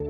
I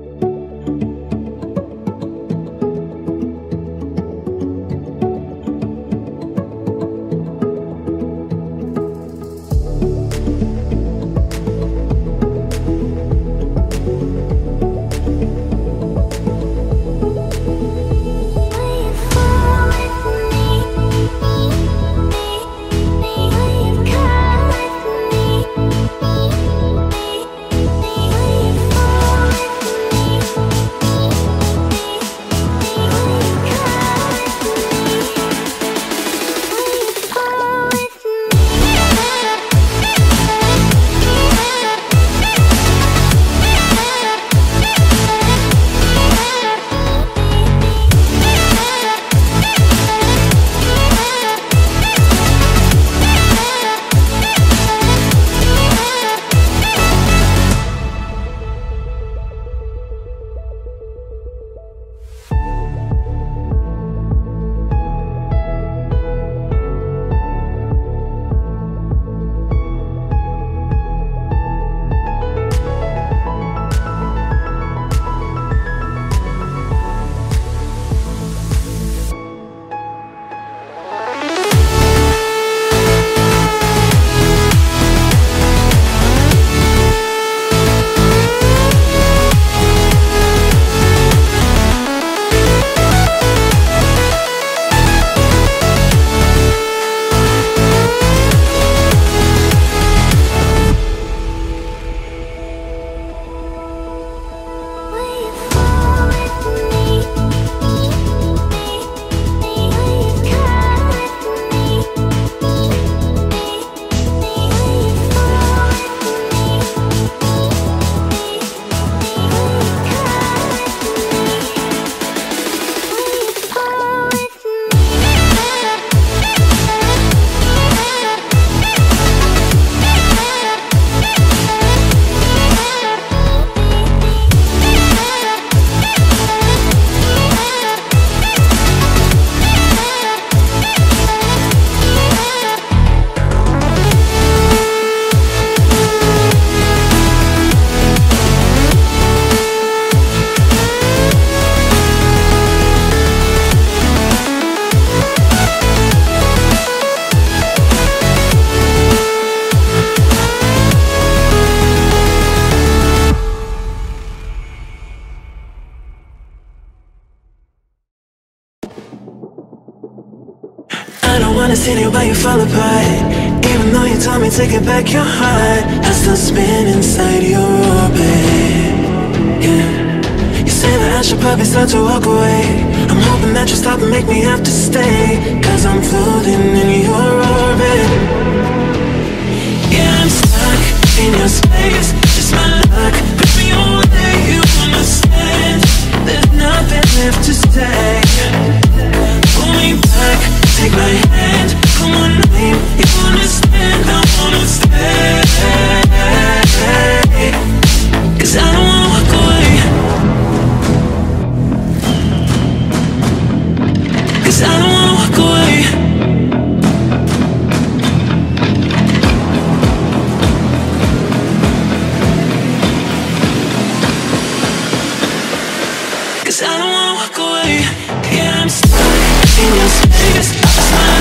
wanna see you, but you fall apart. Even though you told me to get back your heart, I still spin inside your orbit. Yeah. You say that I should probably start to walk away. I'm hoping that you stop and make me have to stay, cause I'm floating in your orbit. Yeah, I'm stuck in your space. Just my luck, put me away. You understand? There's nothing left to say. Pull me back, take my hand, call my name. You understand, I wanna stay, cause I don't wanna walk away, cause I don't wanna walk away. Cause I don't wanna walk away. Yeah, I'm stuck in your space. Just my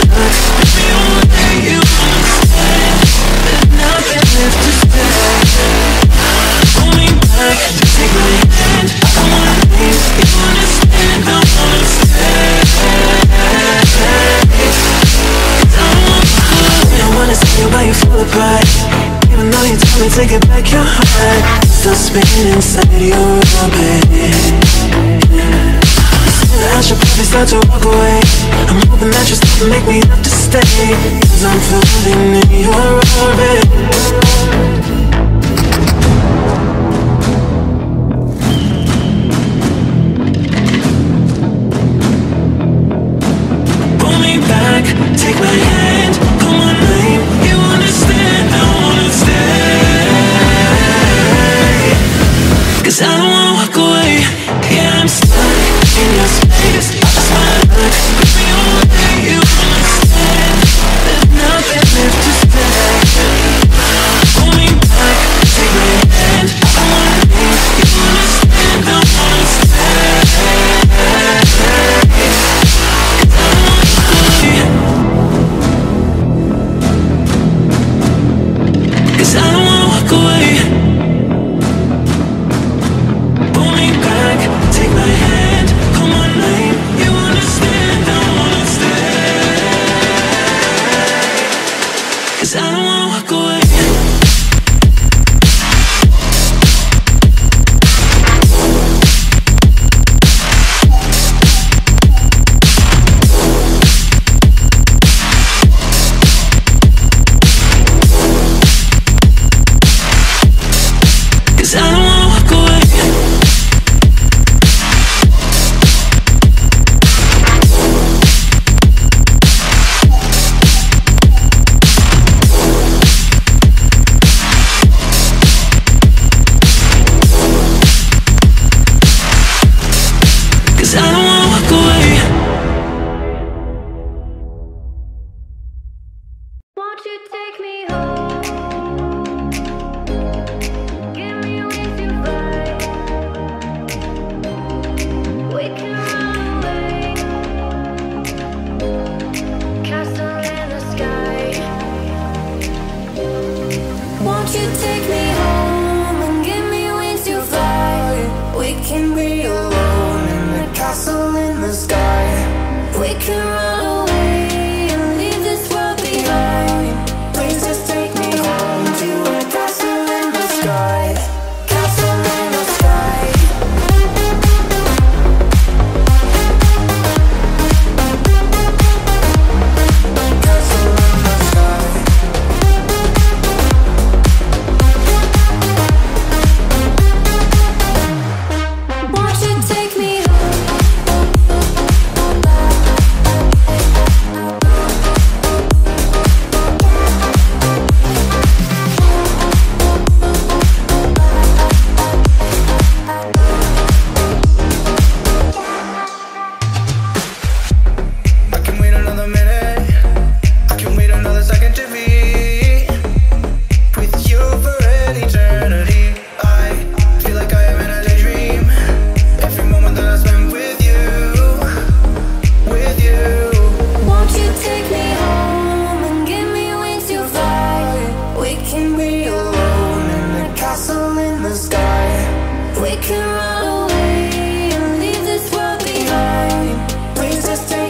luck, if you don't let you understand, there's nothing left to say. Pull me back, just take my hand. I wanna leave, you understand, I wanna stay, cause I don't wanna lose. I wanna see you while you fall apart. Even though you told me to get back your heart, still spinning inside your orbit. I should probably start to walk away. I'm hoping that you're still make me have to stay, cause I'm floating in your orbit. Pull me back, take my hand, call my name. You understand, I wanna stay, cause I don't wanna walk away. Yeah, I'm stuck in your space, just my luck, put me away. You understand, there's nothing left to say. Pull me back. away and leave this world behind. Please just stay.